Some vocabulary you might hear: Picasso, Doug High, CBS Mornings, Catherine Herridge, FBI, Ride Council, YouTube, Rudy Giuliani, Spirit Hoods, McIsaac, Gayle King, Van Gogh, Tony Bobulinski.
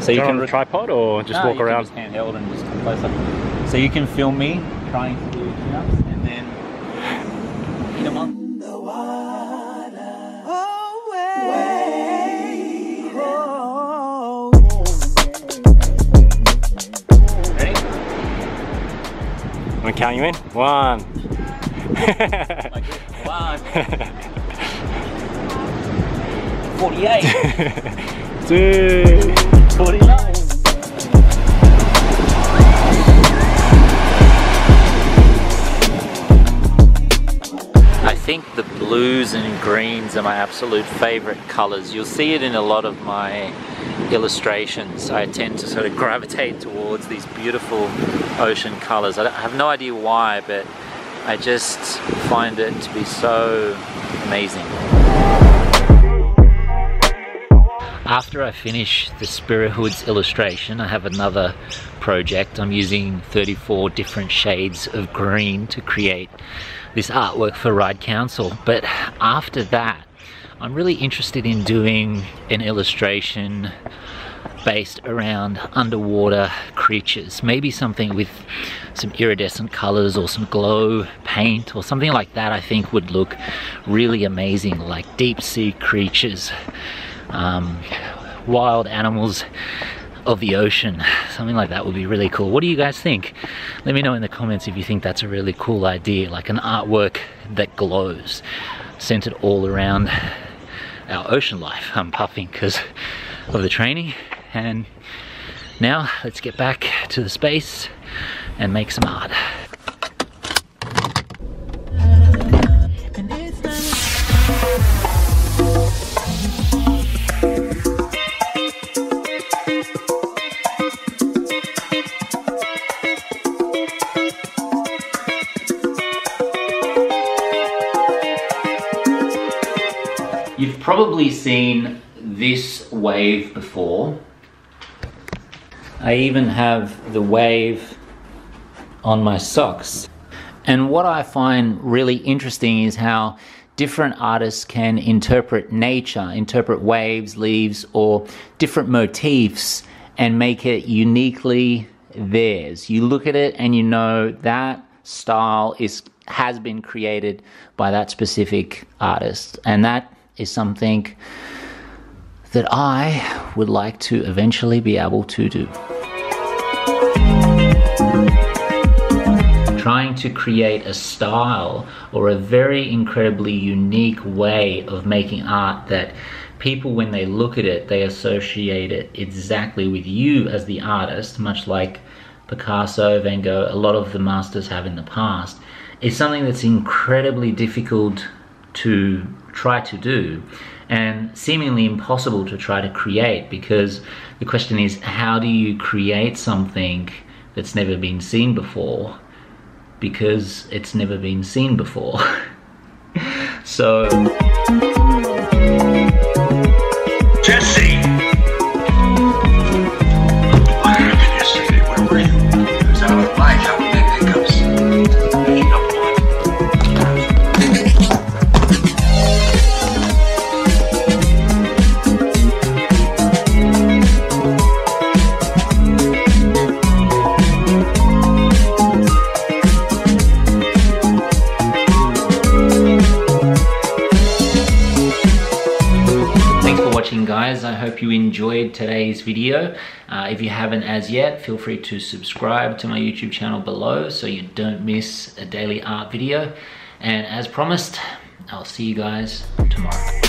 So you can on a tripod or just walk around? Just handheld and just come closer. So you can film me trying to do chin-ups and then in a month. I'm gonna count you in. One. Like this. One. 48. 2. 49. I think the blues and greens are my absolute favorite colors. You'll see it in a lot of my illustrations. I tend to sort of gravitate towards these beautiful ocean colors. I have no idea why, but I just find it to be so amazing. After I finish the Spirit Hoods illustration, I have another project. I'm using 34 different shades of green to create this artwork for Ride Council. But after that, I'm really interested in doing an illustration based around underwater creatures. Maybe something with some iridescent colors or some glow paint or something like that, I think would look really amazing, like deep sea creatures, wild animals of the ocean. Something like that would be really cool. What do you guys think? Let me know in the comments if you think that's a really cool idea, like an artwork that glows, centered all around our ocean life. I'm puffing because of the training, and now let's get back to the space and make some art. You've probably seen this wave before. I even have the wave on my socks. And what I find really interesting is how different artists can interpret nature, interpret waves, leaves, or different motifs and make it uniquely theirs. You look at it and you know that style has been created by that specific artist. And that is something that I would like to eventually be able to do. Trying to create a style or a very incredibly unique way of making art that people, when they look at it, they associate it exactly with you as the artist, much like Picasso, Van Gogh, a lot of the masters have in the past, is something that's incredibly difficult to try to do, and seemingly impossible to try to create, because the question is, how do you create something that's never been seen before, because it's never been seen before? So Jesse, yesterday, where were you? I was out of life. Guys, I hope you enjoyed today's video. If you haven't as yet, feel free to subscribe to my YouTube channel below so you don't miss a daily art video. And as promised, I'll see you guys tomorrow.